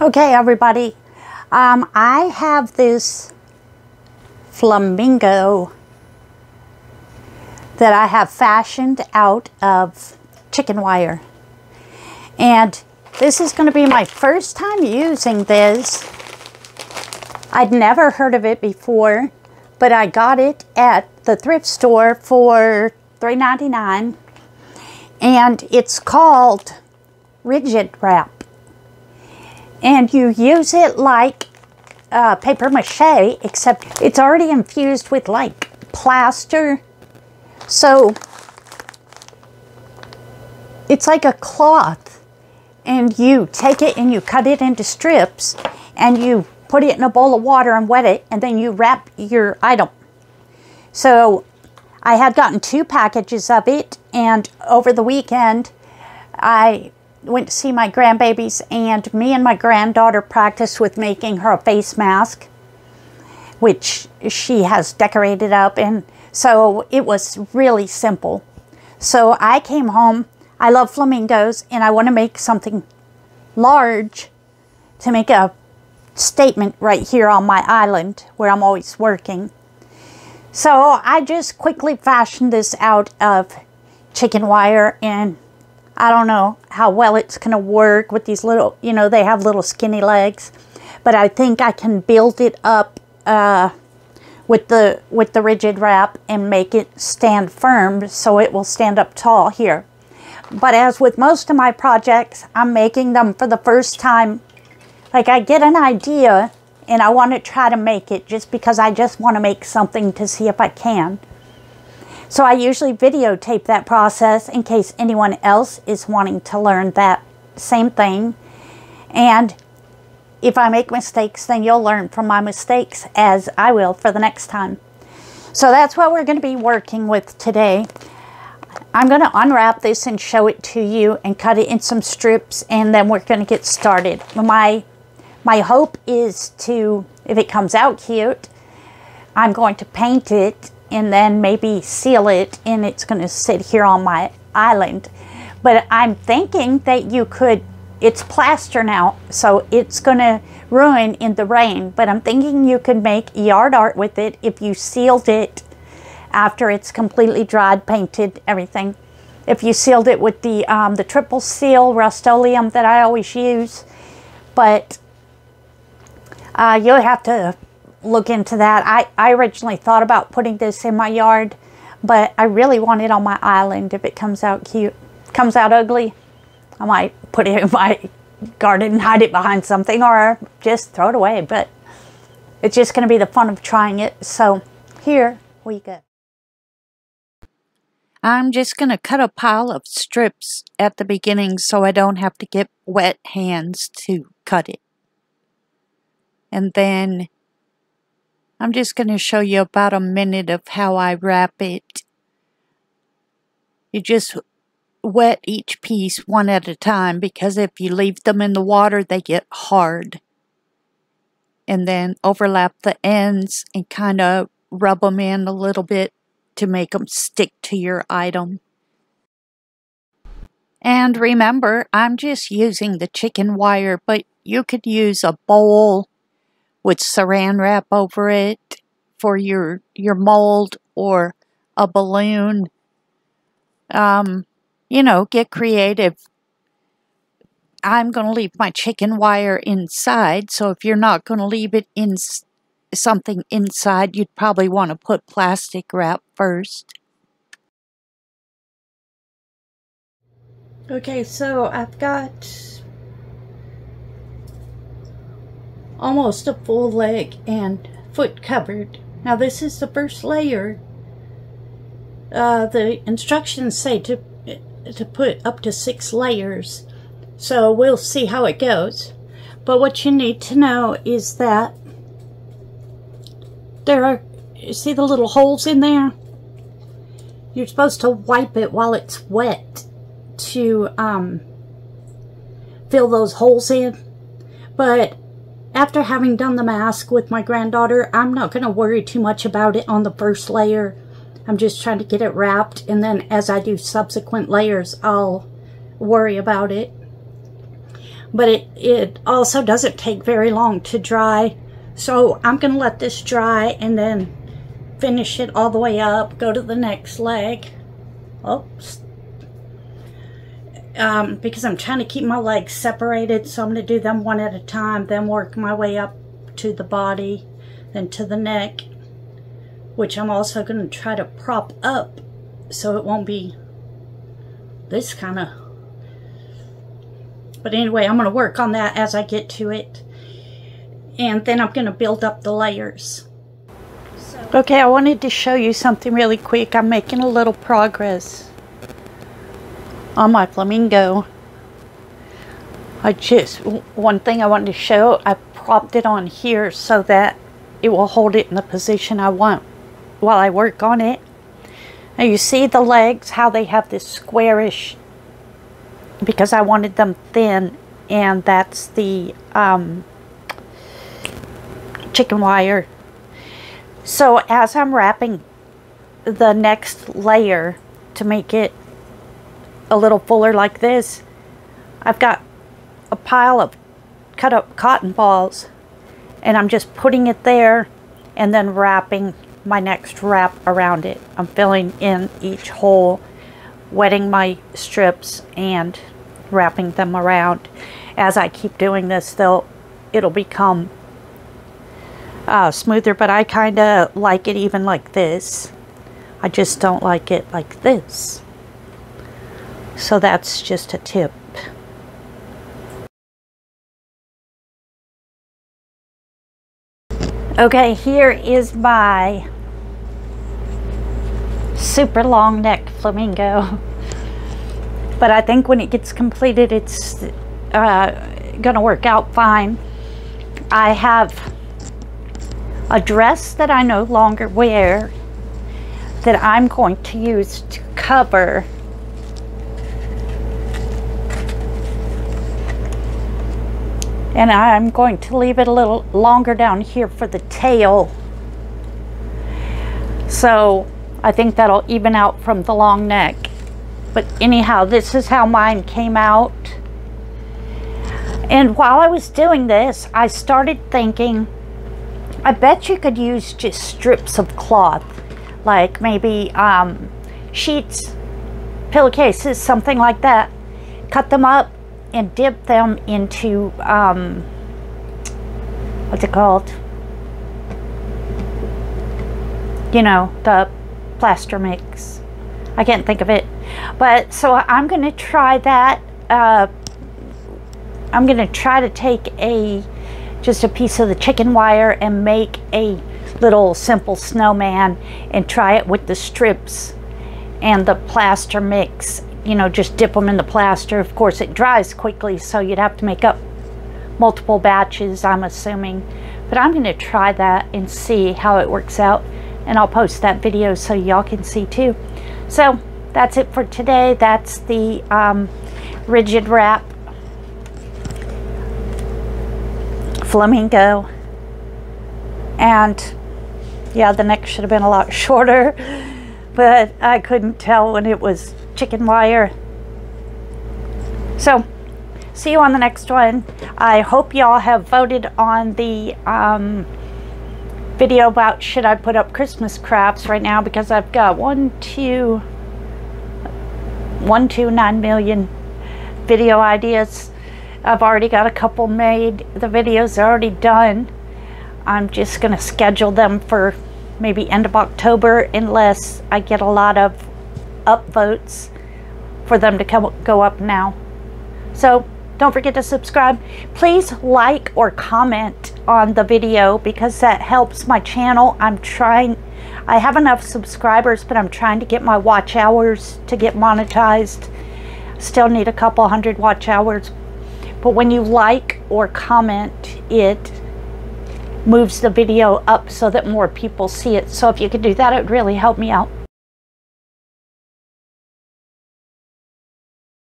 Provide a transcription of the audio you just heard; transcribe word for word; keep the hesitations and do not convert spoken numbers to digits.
Okay, everybody, um, I have this flamingo that I have fashioned out of chicken wire. And this is going to be my first time using this. I'd never heard of it before, but I got it at the thrift store for three ninety-nine. And it's called Rigid Wrap. And you use it like uh, paper mache, except it's already infused with like plaster. So it's like a cloth, and you take it and you cut it into strips and you put it in a bowl of water and wet it, and then you wrap your item. So I had gotten two packages of it, and over the weekend I went to see my grandbabies, and me and my granddaughter practiced with making her a face mask, which she has decorated up, and so it was really simple. So I came home, I love flamingos, and I want to make something large to make a statement right here on my island where I'm always working. So I just quickly fashioned this out of chicken wire, and I don't know how well it's going to work with these little, you know, they have little skinny legs, but I think I can build it up uh, with the with the rigid wrap and make it stand firm so it will stand up tall here. But as with most of my projects, I'm making them for the first time. Like, I get an idea and I want to try to make it just because I just want to make something to see if I can. So I usually videotape that process in case anyone else is wanting to learn that same thing. And if I make mistakes, then you'll learn from my mistakes, as I will for the next time. So that's what we're going to be working with today. I'm going to unwrap this and show it to you and cut it in some strips, and then we're going to get started. My, my hope is to, if it comes out cute, I'm going to paint it and then maybe seal it, and it's going to sit here on my island. But I'm thinking that you could, it's plaster now, so it's going to ruin in the rain, but I'm thinking you could make yard art with it if you sealed it after it's completely dried, painted, everything. If you sealed it with the, um, the triple seal Rust-Oleum that I always use. But uh, you'll have to look into that. I, I originally thought about putting this in my yard, but I really want it on my island. If it comes out cute, comes out ugly, I might put it in my garden and hide it behind something, or just throw it away. But it's just going to be the fun of trying it. So here we go. I'm just going to cut a pile of strips at the beginning so I don't have to get wet hands to cut it. And then I'm just going to show you about a minute of how I wrap it. You just wet each piece one at a time, because if you leave them in the water, they get hard. And then overlap the ends and kind of rub them in a little bit to make them stick to your item. And remember, I'm just using the chicken wire, but you could use a bowl with saran wrap over it for your your mold, or a balloon. Um, you know, get creative. I'm going to leave my chicken wire inside, so if you're not going to leave it in something inside, you'd probably want to put plastic wrap first. Okay, so I've got almost a full leg and foot covered. Now this is the first layer. Uh, the instructions say to to put up to six layers, so we'll see how it goes. But what you need to know is that there are, you see the little holes in there? You're supposed to wipe it while it's wet to um, fill those holes in. But after having done the mask with my granddaughter, I'm not going to worry too much about it on the first layer. I'm just trying to get it wrapped, and then as I do subsequent layers, I'll worry about it. but it, it also doesn't take very long to dry. So I'm going to let this dry and then finish it all the way up, go to the next leg. Oops. Um, because I'm trying to keep my legs separated, so I'm going to do them one at a time, then work my way up to the body, then to the neck, which I'm also going to try to prop up so it won't be this kind of... But anyway, I'm going to work on that as I get to it, and then I'm going to build up the layers. Okay, I wanted to show you something really quick. I'm making a little progress on my flamingo. I just, one thing I wanted to show, I propped it on here so that it will hold it in the position I want while I work on it. Now you see the legs, how they have this squarish, because I wanted them thin, and that's the um, chicken wire. So as I'm wrapping the next layer to make it a little fuller like this, I've got a pile of cut up cotton balls, and I'm just putting it there and then wrapping my next wrap around it. I'm filling in each hole, wetting my strips and wrapping them around. As I keep doing this, they'll it'll become uh, smoother, but I kind of like it even like this. I just don't like it like this. So that's just a tip. Okay, here is my super long neck flamingo. But I think when it gets completed, it's uh, gonna work out fine. I have a dress that I no longer wear that I'm going to use to cover . And I'm going to leave it a little longer down here for the tail. So I think that'll even out from the long neck. But anyhow, this is how mine came out. And while I was doing this, I started thinking, I bet you could use just strips of cloth, like maybe um, sheets, pillowcases, something like that. Cut them up and dip them into um, what's it called? You know, the plaster mix. I can't think of it. But so I'm going to try that. Uh, I'm going to try to take a just a piece of the chicken wire and make a little simple snowman and try it with the strips and the plaster mix. You know, just dip them in the plaster. Of course, it dries quickly, so you'd have to make up multiple batches, I'm assuming. But I'm going to try that and see how it works out. And I'll post that video so y'all can see too. So that's it for today. That's the um, Rigid Wrap flamingo. And yeah, the neck should have been a lot shorter, but I couldn't tell when it was chicken wire. So see you on the next one. I hope y'all have voted on the um, video about should I put up Christmas crafts right now, because I've got one two one two nine million video ideas. I've already got a couple made. The videos are already done. I'm just gonna schedule them for maybe end of October, unless I get a lot of upvotes for them to come go up now. So don't forget to subscribe. Please like or comment on the video, because that helps my channel. I'm trying, I have enough subscribers, but I'm trying to get my watch hours to get monetized. Still need a couple hundred watch hours. But when you like or comment, it moves the video up so that more people see it. So if you could do that, it would really help me out.